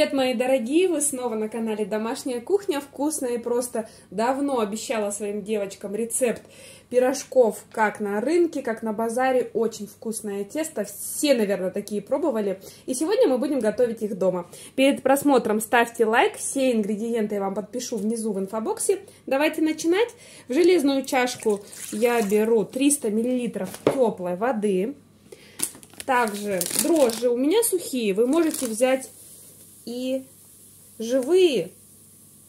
Привет, мои дорогие! Вы снова на канале Домашняя кухня. Вкусная и просто давно обещала своим девочкам рецепт пирожков как на рынке, как на базаре. Очень вкусное тесто. Все, наверное, такие пробовали. И сегодня мы будем готовить их дома. Перед просмотром ставьте лайк. Все ингредиенты я вам подпишу внизу в инфобоксе. Давайте начинать. В железную чашку я беру 300 мл теплой воды. Также дрожжи у меня сухие. Вы можете взять и живые,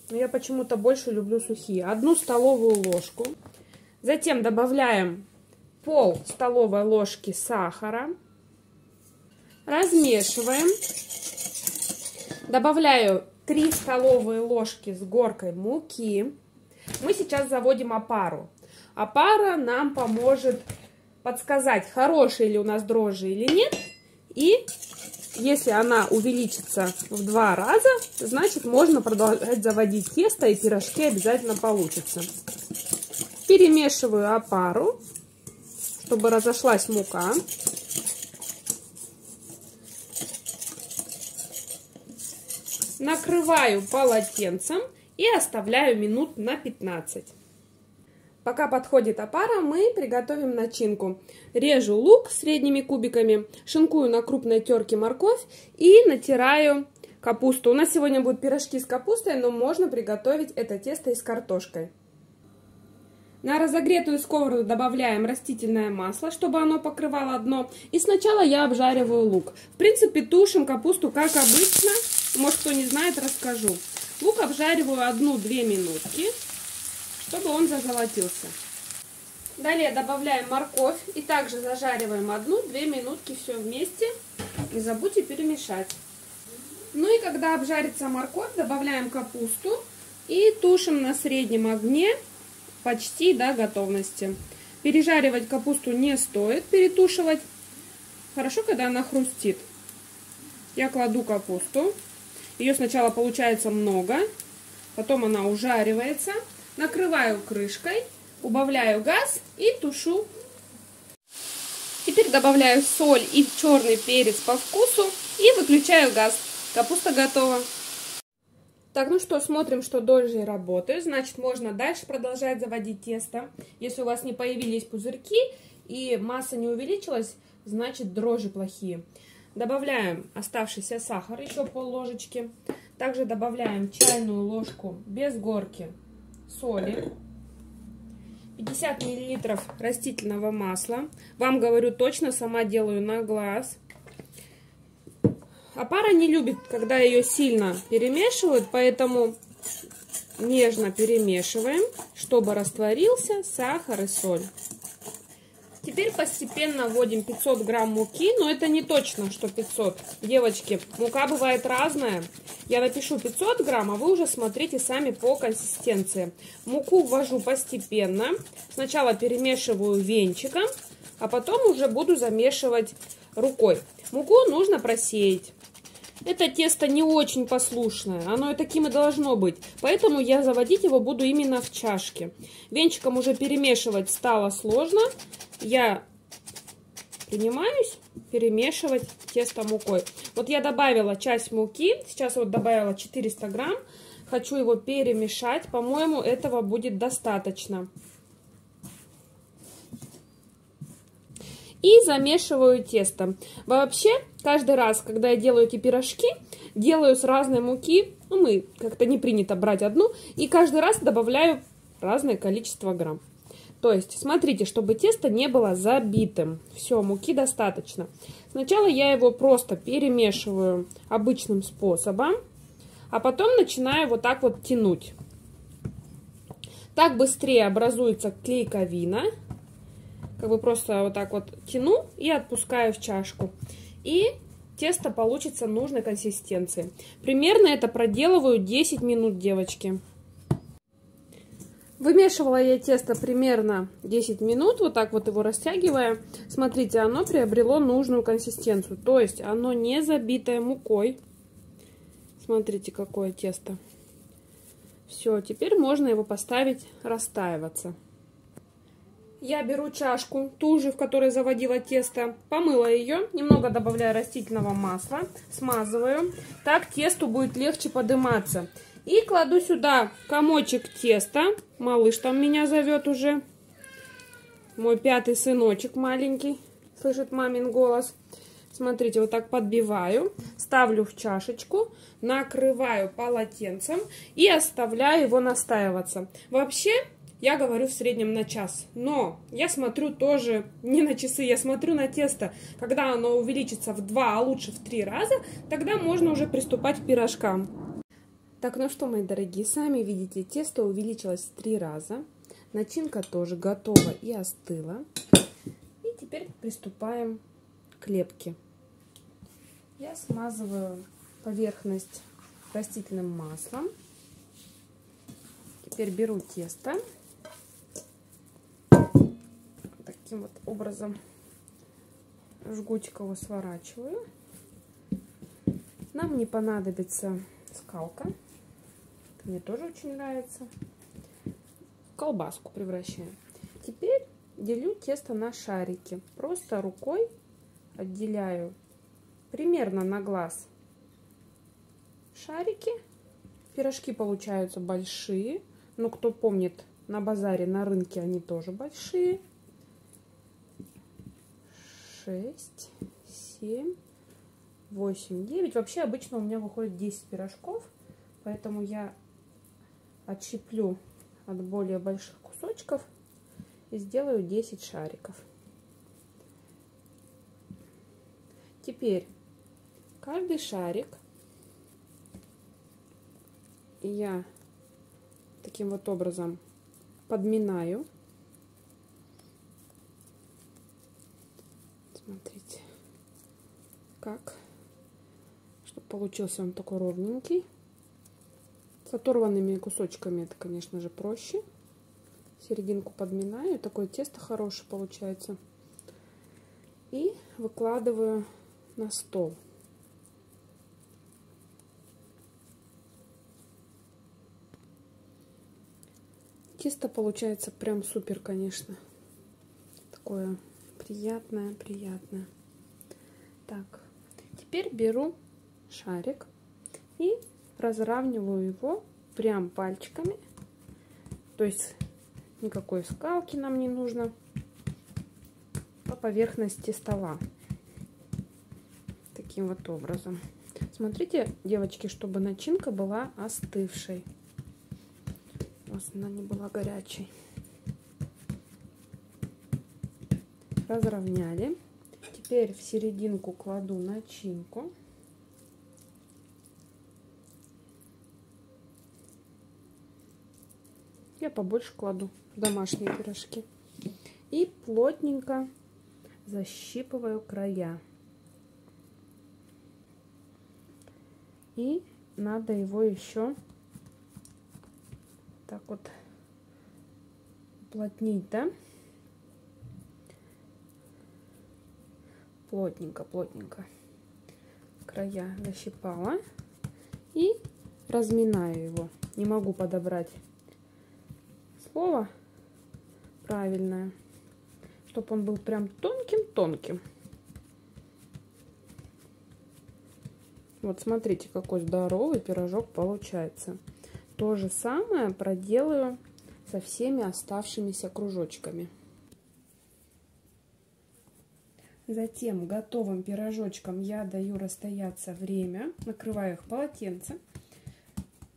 но я почему-то больше люблю сухие. 1 столовую ложку. Затем добавляем пол столовой ложки сахара. Размешиваем. Добавляю 3 столовые ложки с горкой муки. Мы сейчас заводим опару. Опара нам поможет подсказать, хорошие ли у нас дрожжи или нет. И если она увеличится в 2 раза, значит можно продолжать заводить тесто, и пирожки обязательно получатся. Перемешиваю опару, чтобы разошлась мука. Накрываю полотенцем и оставляю минут на 15. Пока подходит опара, мы приготовим начинку. Режу лук средними кубиками, шинкую на крупной терке морковь и натираю капусту. У нас сегодня будут пирожки с капустой, но можно приготовить это тесто и с картошкой. На разогретую сковороду добавляем растительное масло, чтобы оно покрывало дно. И сначала я обжариваю лук. В принципе, тушим капусту как обычно. Может, кто не знает, расскажу. Лук обжариваю 1-2 минутки, чтобы он зазолотился. Далее добавляем морковь и также зажариваем 1-2 минутки, все вместе. Не забудьте перемешать. Ну и когда обжарится морковь, добавляем капусту и тушим на среднем огне почти до готовности. Пережаривать капусту не стоит, перетушивать. Хорошо, когда она хрустит. Я кладу капусту. Ее сначала получается много, потом она ужаривается. Накрываю крышкой, убавляю газ и тушу. Теперь добавляю соль и черный перец по вкусу и выключаю газ. Капуста готова. Так, ну что, смотрим, что дрожжи работают. Значит, можно дальше продолжать заводить тесто. Если у вас не появились пузырьки и масса не увеличилась, значит, дрожжи плохие. Добавляем оставшийся сахар, еще пол-ложечки. Также добавляем чайную ложку без горки соли, 50 мл растительного масла. Вам говорю точно, сама делаю на глаз. Опара не любит, когда ее сильно перемешивают, поэтому нежно перемешиваем, чтобы растворился сахар и соль. Теперь постепенно вводим 500 грамм муки, но это не точно, что 500. Девочки, мука бывает разная. Я напишу 500 грамм, а вы уже смотрите сами по консистенции. Муку ввожу постепенно. Сначала перемешиваю венчиком, а потом уже буду замешивать рукой. Муку нужно просеять. Это тесто не очень послушное, оно и таким и должно быть. Поэтому я заводить его буду именно в чашке. Венчиком уже перемешивать стало сложно. Я принимаюсь перемешивать тесто мукой. Вот я добавила часть муки, сейчас вот добавила 400 грамм. Хочу его перемешать, по-моему, этого будет достаточно. И замешиваю тесто. Вообще, каждый раз, когда я делаю эти пирожки, делаю с разной муки. Ну, мы как-то не принято брать одну. И каждый раз добавляю разное количество грамм. То есть, смотрите, чтобы тесто не было забитым. Все, муки достаточно. Сначала я его просто перемешиваю обычным способом, а потом начинаю вот так вот тянуть. Так быстрее образуется клейковина. Как бы просто вот так вот тяну и отпускаю в чашку. И тесто получится нужной консистенции. Примерно это проделываю 10 минут, девочки. Вымешивала я тесто примерно 10 минут, вот так вот его растягивая. Смотрите, оно приобрело нужную консистенцию, то есть оно не забитое мукой. Смотрите, какое тесто. Все, теперь можно его поставить растаиваться. Я беру чашку, ту же, в которой заводила тесто, помыла ее, немного добавляю растительного масла, смазываю. Так тесту будет легче подниматься. И кладу сюда комочек теста. Малыш там меня зовет уже. Мой пятый сыночек маленький слышит мамин голос. Смотрите, вот так подбиваю, ставлю в чашечку, накрываю полотенцем и оставляю его настаиваться. Вообще, я говорю в среднем на час, но я смотрю тоже не на часы, я смотрю на тесто. Когда оно увеличится в 2, а лучше в 3 раза, тогда можно уже приступать к пирожкам. Так, ну что, мои дорогие, сами видите, тесто увеличилось в 3 раза. Начинка тоже готова и остыла. И теперь приступаем к лепке. Я смазываю поверхность растительным маслом. Теперь беру тесто. Таким вот образом жгутик его сворачиваю. Нам не понадобится скалка. Это мне тоже очень нравится. В колбаску превращаем. Теперь делю тесто на шарики. Просто рукой отделяю примерно на глаз шарики. Пирожки получаются большие, но кто помнит, на базаре, на рынке они тоже большие. 6, 7, 8, 9. Вообще обычно у меня выходит 10 пирожков, поэтому я отщеплю от более больших кусочков и сделаю 10 шариков. Теперь каждый шарик я таким вот образом подминаю. Смотрите, как, чтобы получился он такой ровненький. С оторванными кусочками это, конечно же, проще. Серединку подминаю, такое тесто хорошее получается. И выкладываю на стол. Тесто получается прям супер, конечно. Такое приятное, приятное. Так, теперь беру шарик и разравниваю его прям пальчиками. То есть никакой скалки нам не нужно. По поверхности стола. Таким вот образом. Смотрите, девочки, чтобы начинка была остывшей. Она не была горячей. Разровняли. Теперь в серединку кладу начинку. Я побольше кладу домашние пирожки. И плотненько защипываю края. И надо его еще так вот уплотнить, да? Плотненько, плотненько края защипала и разминаю его. Не могу подобрать слово правильное, чтобы он был прям тонким-тонким. Вот смотрите, какой здоровый пирожок получается. То же самое проделаю со всеми оставшимися кружочками. Затем готовым пирожочкам я даю расстояться время, накрываю их полотенцем,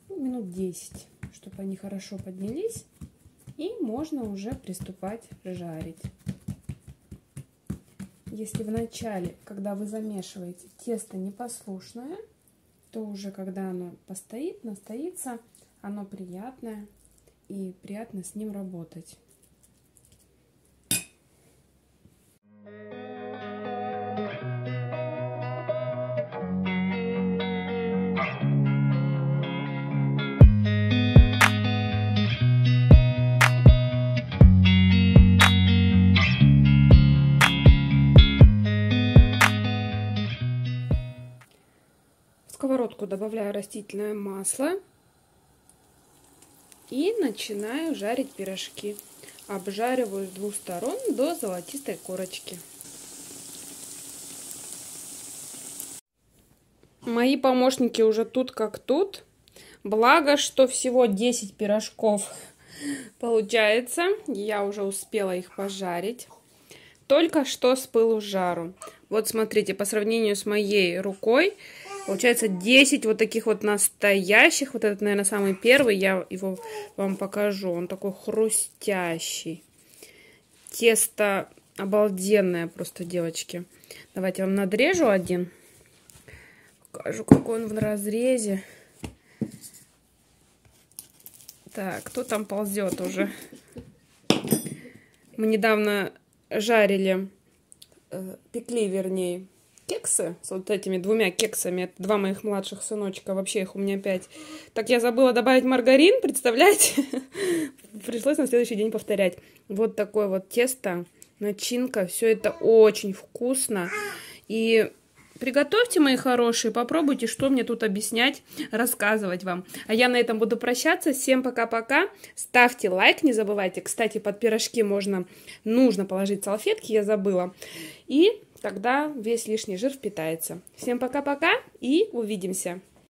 ну, минут 10, чтобы они хорошо поднялись, и можно уже приступать жарить. Если в начале, когда вы замешиваете, тесто непослушное, то уже когда оно постоит, настоится, оно приятное, и приятно с ним работать. В сковородку добавляю растительное масло. И начинаю жарить пирожки. Обжариваю с двух сторон до золотистой корочки. Мои помощники уже тут как тут. Благо, что всего 10 пирожков получается. Я уже успела их пожарить. Только что с пылу с жару. Вот смотрите, по сравнению с моей рукой, получается 10 вот таких вот настоящих. Вот этот, наверное, самый первый. Я его вам покажу. Он такой хрустящий. Тесто обалденное просто, девочки. Давайте я вам надрежу один. Покажу, какой он в разрезе. Так, кто там ползет уже? Мы недавно жарили, пекли, вернее, кексы с вот этими двумя кексами. Это два моих младших сыночка. Вообще их у меня 5. Так, я забыла добавить маргарин, представляете? Пришлось на следующий день повторять. Вот такое вот тесто, начинка. Все это очень вкусно. И... приготовьте, мои хорошие, попробуйте, что мне тут объяснять, рассказывать вам. А я на этом буду прощаться. Всем пока-пока. Ставьте лайк, не забывайте. Кстати, под пирожки нужно положить салфетки, я забыла. И тогда весь лишний жир впитается. Всем пока-пока и увидимся.